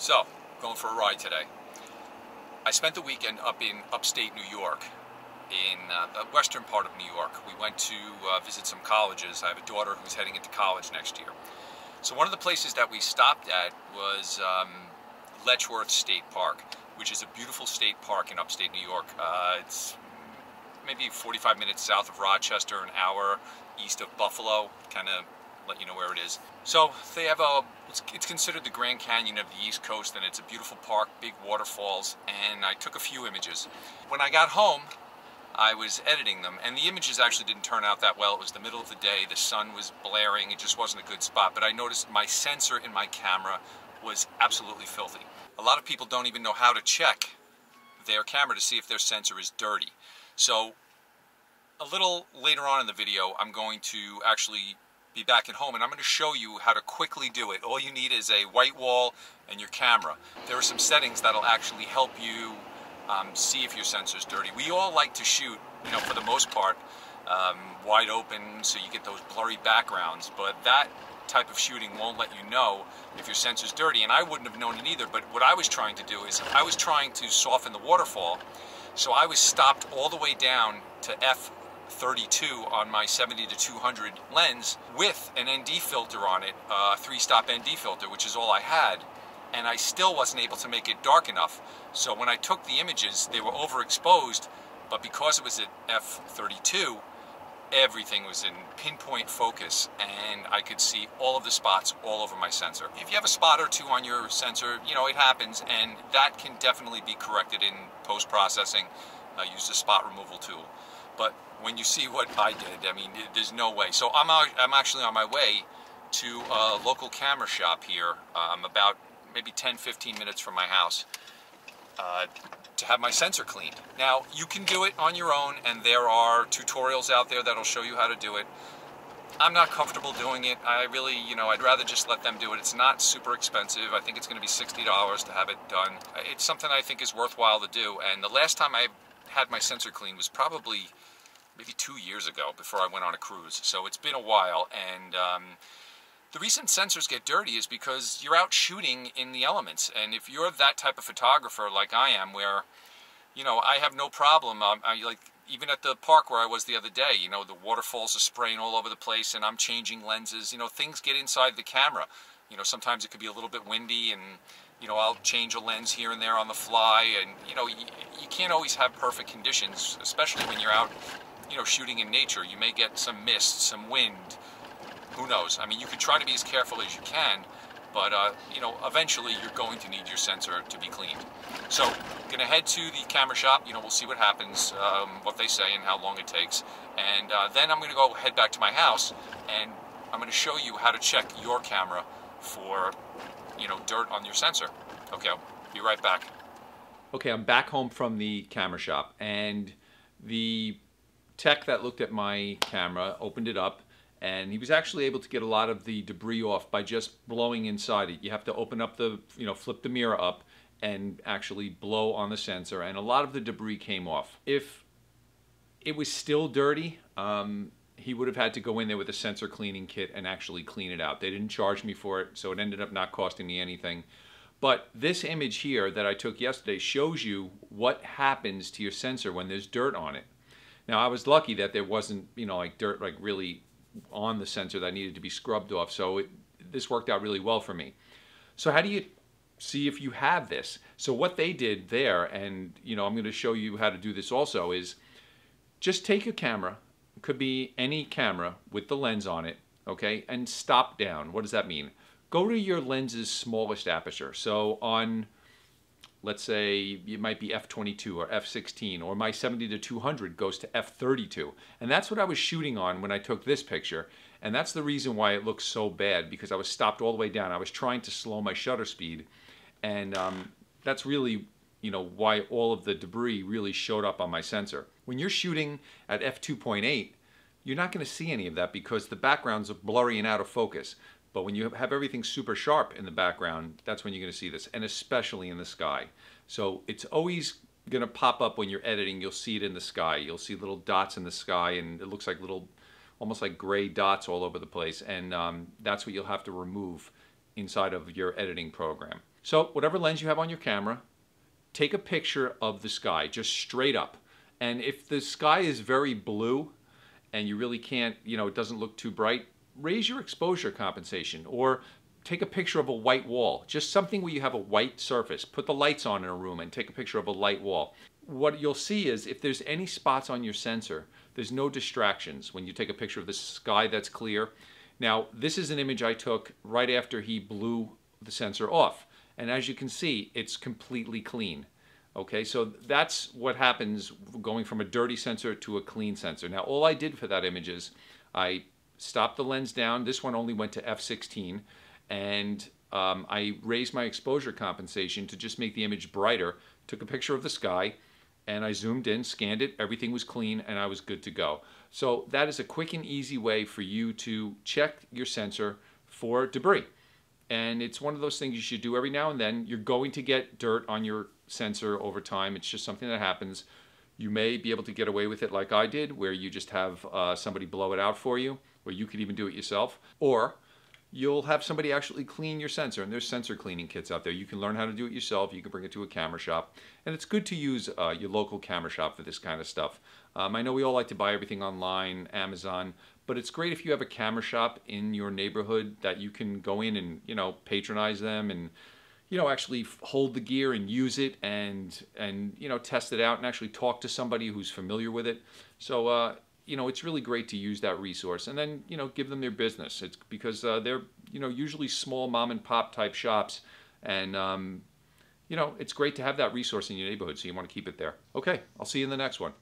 So, going for a ride today. I spent the weekend up in upstate New York, in the western part of New York. We went to visit some colleges. I have a daughter who's heading into college next year. So one of the places that we stopped at was Letchworth State Park, which is a beautiful state park in upstate New York. It's maybe 45 minutes south of Rochester, an hour east of Buffalo, kind of let you know where it is. So they have a, it's considered the Grand Canyon of the East Coast, and it's a beautiful park, big waterfalls, and I took a few images. When I got home, I was editing them, and the images actually didn't turn out that well. It was the middle of the day, the sun was blaring, it just wasn't a good spot, but I noticed my sensor in my camera was absolutely filthy. A lot of people don't even know how to check their camera to see if their sensor is dirty. So a little later on in the video, I'm going to actually be back at home, and I'm going to show you how to quickly do it. All you need is a white wall and your camera. There are some settings that'll actually help you see if your sensor's dirty. We all like to shoot, you know, for the most part, wide open, so you get those blurry backgrounds, but that type of shooting won't let you know if your sensor's dirty, and I wouldn't have known it either. But what I was trying to do is I was trying to soften the waterfall, so I was stopped all the way down to f/32 on my 70-200 lens with an ND filter on it, a 3-stop ND filter, which is all I had, and I still wasn't able to make it dark enough. So when I took the images, they were overexposed, but because it was at f/32, everything was in pinpoint focus, and I could see all of the spots all over my sensor. If you have a spot or two on your sensor, you know, it happens, and that can definitely be corrected in post-processing. Use the spot removal tool. But when you see what I did, I mean, there's no way. So I'm actually on my way to a local camera shop here, about maybe 10-15 minutes from my house, to have my sensor cleaned. Now, you can do it on your own, and there are tutorials out there that'll show you how to do it. I'm not comfortable doing it. I really, you know, I'd rather just let them do it. It's not super expensive. I think it's gonna be $60 to have it done. It's something I think is worthwhile to do, and the last time I had my sensor cleaned was probably maybe 2 years ago, before I went on a cruise. So it's been a while, and the reason sensors get dirty is because you're out shooting in the elements. And if you're that type of photographer like I am, where, you know, I have no problem, I, like even at the park where I was the other day, you know, the waterfalls are spraying all over the place and I'm changing lenses, you know, things get inside the camera. You know, sometimes it could be a little bit windy, and, you know, I'll change a lens here and there on the fly, and, you know, you can't always have perfect conditions, especially when you're out, you know, shooting in nature. You may get some mist, some wind. Who knows? I mean, you can try to be as careful as you can, but, you know, eventually you're going to need your sensor to be cleaned. So, going to head to the camera shop. You know, we'll see what happens, what they say and how long it takes. And then I'm going to go head back to my house, and I'm going to show you how to check your camera for, you know, dirt on your sensor. Okay, I'll be right back. Okay, I'm back home from the camera shop, and the tech that looked at my camera opened it up, and he was actually able to get a lot of the debris off by just blowing inside it. You have to open up the, you know, flip the mirror up and actually blow on the sensor, and a lot of the debris came off. If it was still dirty, he would have had to go in there with a sensor cleaning kit and actually clean it out. They didn't charge me for it, so it ended up not costing me anything. But this image here that I took yesterday shows you what happens to your sensor when there's dirt on it. Now, I was lucky that there wasn't, you know, like dirt, like really on the sensor that needed to be scrubbed off, so this worked out really well for me. So how do you see if you have this? So what they did there, and you know, I'm going to show you how to do this also, is just take a camera, it could be any camera with the lens on it, okay, and stop down. What does that mean? Go to your lens's smallest aperture. So on, let's say it might be f/22 or f/16, or my 70-200 goes to f/32. And that's what I was shooting on when I took this picture. And that's the reason why it looks so bad, because I was stopped all the way down. I was trying to slow my shutter speed. And that's really, you know, why all of the debris really showed up on my sensor. When you're shooting at f/2.8, you're not going to see any of that because the backgrounds are blurry and out of focus. But when you have everything super sharp in the background, that's when you're going to see this, and especially in the sky. So it's always going to pop up when you're editing. You'll see it in the sky. You'll see little dots in the sky, and it looks like little, almost like gray dots all over the place. And that's what you'll have to remove inside of your editing program. So whatever lens you have on your camera, take a picture of the sky, just straight up. And if the sky is very blue and you really can't, you know, it doesn't look too bright, raise your exposure compensation, or take a picture of a white wall, just something where you have a white surface. Put the lights on in a room and take a picture of a light wall. What you'll see is if there's any spots on your sensor, there's no distractions when you take a picture of the sky that's clear. Now, this is an image I took right after he blew the sensor off. And as you can see, it's completely clean. Okay, so that's what happens going from a dirty sensor to a clean sensor. Now, all I did for that image is I stopped the lens down. This one only went to f/16. And I raised my exposure compensation to just make the image brighter, took a picture of the sky, and I zoomed in, scanned it, everything was clean, and I was good to go. So that is a quick and easy way for you to check your sensor for debris. And it's one of those things you should do every now and then. You're going to get dirt on your sensor over time. It's just something that happens. You may be able to get away with it like I did, where you just have somebody blow it out for you, or you could even do it yourself. Or you'll have somebody actually clean your sensor, and there's sensor cleaning kits out there. You can learn how to do it yourself. You can bring it to a camera shop, and it's good to use your local camera shop for this kind of stuff. I know we all like to buy everything online, Amazon, but it's great if you have a camera shop in your neighborhood that you can go in and, you know, patronize them and, you know, actually hold the gear and use it and you know, test it out and actually talk to somebody who's familiar with it. So you know, it's really great to use that resource, and then, you know, give them their business. It's because they're, you know, usually small mom and pop type shops, and you know, it's great to have that resource in your neighborhood, so you want to keep it there. Okay, I'll see you in the next one.